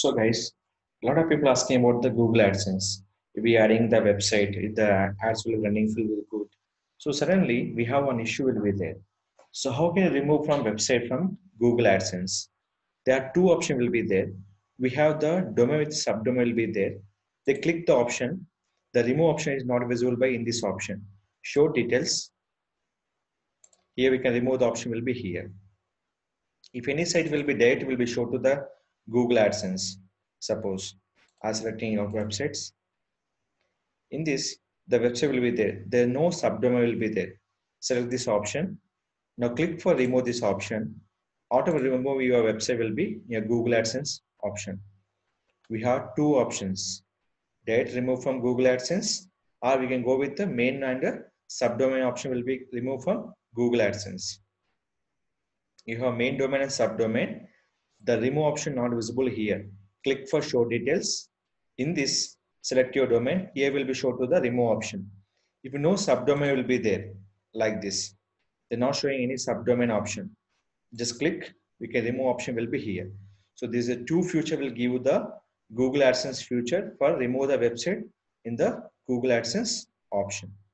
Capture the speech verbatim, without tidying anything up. So guys, a lot of people asking about the Google AdSense. We adding the website, the ads will be running full with good. So suddenly we have an issue will be there. So how can you remove from website from Google AdSense? There are two options will be there. We have the domain with subdomain will be there. They click the option. The remove option is not visible by in this option. Show details. Here we can remove the option will be here. If any site will be there, it will be shown to the Google AdSense. Suppose as selecting our websites. In this, the website will be there. There are no subdomain will be there. Select this option. Now click for remove this option. Automatically remove your website will be your Google AdSense option. We have two options. Direct remove from Google AdSense, or we can go with the main and the subdomain option will be removed from Google AdSense. You have main domain and subdomain. The remove option not visible here. Click for show details. In this, select your domain. Here will be shown to the remove option. If you know subdomain will be there like this, they're not showing any subdomain option. Just click, we can remove option will be here. So these are two feature will give you the Google AdSense feature for remove the website in the Google AdSense option.